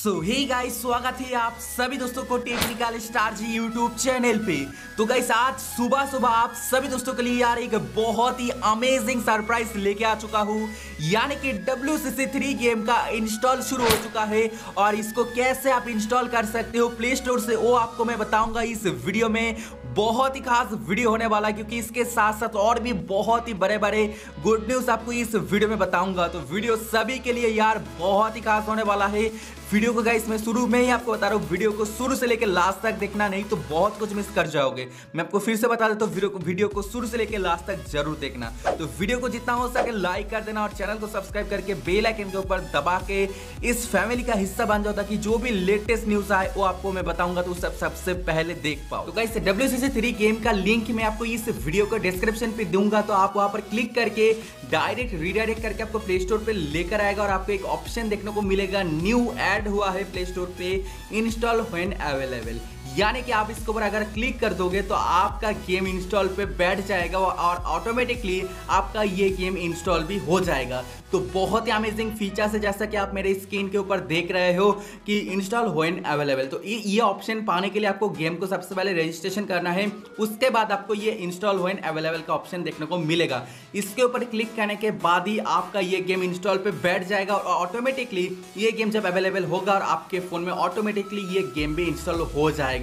सो hey guys, स्वागत है आप सभी दोस्तों को टेक्निकल स्टारजी यूट्यूब चैनल पे। तो गाइस, आज सुबह सुबह आप सभी दोस्तों के लिए यार एक बहुत ही अमेजिंग सरप्राइज लेके आ चुका हूँ, यानी कि WCC3 गेम का इंस्टॉल शुरू हो चुका है और इसको कैसे आप इंस्टॉल कर सकते हो प्ले स्टोर से वो आपको मैं बताऊंगा इस वीडियो में। बहुत ही खास वीडियो होने वाला है क्योंकि इसके साथ साथ और भी बहुत ही बड़े बड़े गुड न्यूज़ आपको इस वीडियो में बताऊंगा। तो वीडियो सभी के लिए यार बहुत ही खास होने वाला है। वीडियो को गाइस मैं शुरू में ही आपको बता रहा हूँ, वीडियो को शुरू से लेकर लास्ट तक देखना, नहीं तो बहुत कुछ मिस कर जाओगे। मैं आपको फिर से बता देता हूँ, वीडियो को शुरू से लेकर लास्ट तक जरूर देखना। तो वीडियो को जितना हो सके लाइक कर देना और चैनल को सब्सक्राइब करके बेल आइकन के ऊपर दबा के इस फैमिली का हिस्सा बन जाओ, ताकि जो भी लेटेस्ट न्यूज आए वो आपको मैं बताऊंगा तो सबसे पहले देख पाओ। तो गाइस, WCC3 गेम का लिंक मैं आपको इस वीडियो का डिस्क्रिप्शन पे दूंगा, तो आप वहाँ पर क्लिक करके डायरेक्ट रीडायरेक्ट करके आपको प्ले स्टोर पर लेकर आएगा और आपको एक ऑप्शन देखने को मिलेगा, न्यू ऐड हुआ है प्ले स्टोर पे, इंस्टॉल व्हेन अवेलेबल। यानी कि आप इसके ऊपर अगर क्लिक कर दोगे तो आपका गेम इंस्टॉल पे बैठ जाएगा और ऑटोमेटिकली आपका ये गेम इंस्टॉल भी हो जाएगा। तो बहुत ही अमेजिंग फीचर्स है, जैसा कि आप मेरे स्क्रीन के ऊपर देख रहे हो कि इंस्टॉल व्हेन अवेलेबल। तो ये ऑप्शन पाने के लिए आपको गेम को सबसे पहले रजिस्ट्रेशन करना है, उसके बाद आपको ये इंस्टॉल व्हेन अवेलेबल का ऑप्शन देखने को मिलेगा। इसके ऊपर क्लिक करने के बाद ही आपका ये गेम इंस्टॉल पर बैठ जाएगा और ऑटोमेटिकली ये गेम जब अवेलेबल होगा और आपके फ़ोन में ऑटोमेटिकली ये गेम भी इंस्टॉल हो जाएगा।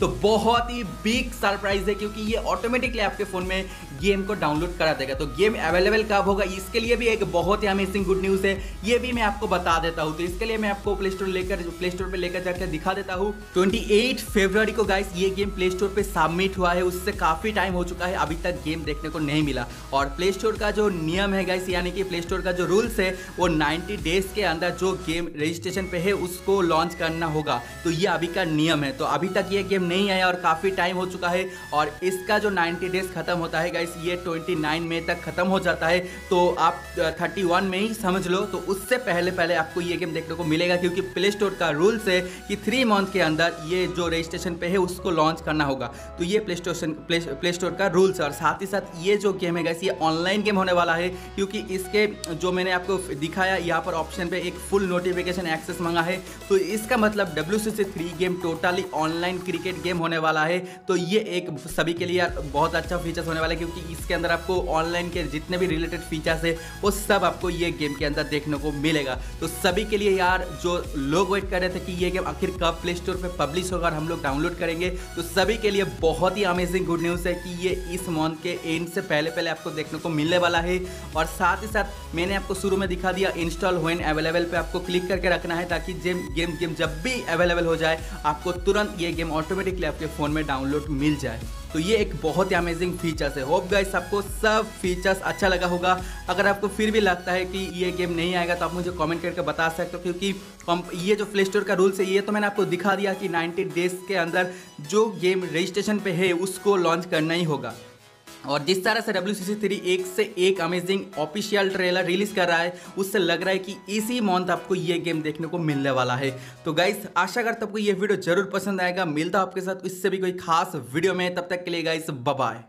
तो बहुत ही बिग सरप्राइज है क्योंकि ये ऑटोमेटिकली आपके फोन में गेम को डाउनलोड करा देगा। तो गेम अवेलेबल कब होगा इसके लिए भी एक बहुत ही अमेजिंग गुड न्यूज़ है, ये भी मैं आपको बता देता हूँ। तो इसके लिए मैं आपको प्ले स्टोर पे लेकर जाकर दिखा देता हूँ। 28 फरवरी को गाइस ये गेम प्ले स्टोर पे सबमिट हुआ है, उससे काफ़ी टाइम हो चुका है, अभी तक गेम देखने को नहीं मिला। और प्ले स्टोर का जो नियम है गाइस, यानी कि प्ले स्टोर का जो रूल्स है वो 90 डेज के अंदर जो गेम रजिस्ट्रेशन पे है उसको लॉन्च करना होगा। तो ये अभी का नियम है। तो अभी तक ये गेम नहीं आया और काफ़ी टाइम हो चुका है और इसका जो 90 डेज खत्म होता है गाइस, ये 29 मई तक खत्म हो जाता है। तो आप 31 में ही समझ लो। तो उससे पहले आपको ये गेम देखने को मिलेगा क्योंकि प्ले स्टोर का रूल्स है कि 3 मंथ के अंदर ये जो रजिस्ट्रेशन पे है उसको लॉन्च करना होगा। तो ये प्ले स्टोर का रूल्स है। और साथ ही साथ ये जो गेम है गाइस, ये ऑनलाइन गेम होने वाला है क्योंकि इसके जो मैंने आपको दिखाया यहाँ पर ऑप्शन पर एक फुल नोटिफिकेशन एक्सेस मांगा है, तो इसका मतलब WCC3 game totally online cricket game होने वाला है। तो ये एक सभी के लिए यार बहुत अच्छा फीचर्स होने वाला है क्योंकि इसके अंदर आपको ऑनलाइन के जितने भी रिलेटेड फीचर्स है वो सब आपको ये गेम के अंदर देखने को मिलेगा। तो सभी के लिए यार जो लोग वेट कर रहे थे कि ये गेम आखिर कब प्ले स्टोर पे पब्लिश होगा और हम लोग डाउनलोड करेंगे, तो सभी के लिए बहुत ही अमेजिंग गुड न्यूज़ है कि ये इस मंथ के एंड से पहले आपको देखने को मिलने वाला है। और साथ ही साथ मैंने आपको शुरू में दिखा दिया, इंस्टॉल व्हेन अवेलेबल पर आपको क्लिक करके रखना है ताकि गेम जब भी अवेलेबल हो जाए आपको तुरंत ये गेम ऑटोमेटिकली आपके फ़ोन में डाउनलोड मिल जाए। तो ये एक बहुत ही अमेजिंग फीचर्स है। होप गाइस आपको सब फीचर्स अच्छा लगा होगा। अगर आपको फिर भी लगता है कि ये गेम नहीं आएगा तो आप मुझे कमेंट करके बता सकते हो, क्योंकि ये जो प्ले स्टोर का रूल्स है ये तो मैंने आपको दिखा दिया कि 90 डेज के अंदर जो गेम रजिस्ट्रेशन पे है उसको लॉन्च करना ही होगा। और जिस तरह से WCC3 एक से एक अमेजिंग ऑफिशियल ट्रेलर रिलीज़ कर रहा है उससे लग रहा है कि इसी मंथ आपको ये गेम देखने को मिलने वाला है। तो गाइस, आशा करता हूं आपको ये वीडियो जरूर पसंद आएगा। मिलता हूं आपके साथ इससे भी कोई खास वीडियो में, तब तक के लिए गाइस बाय बाय।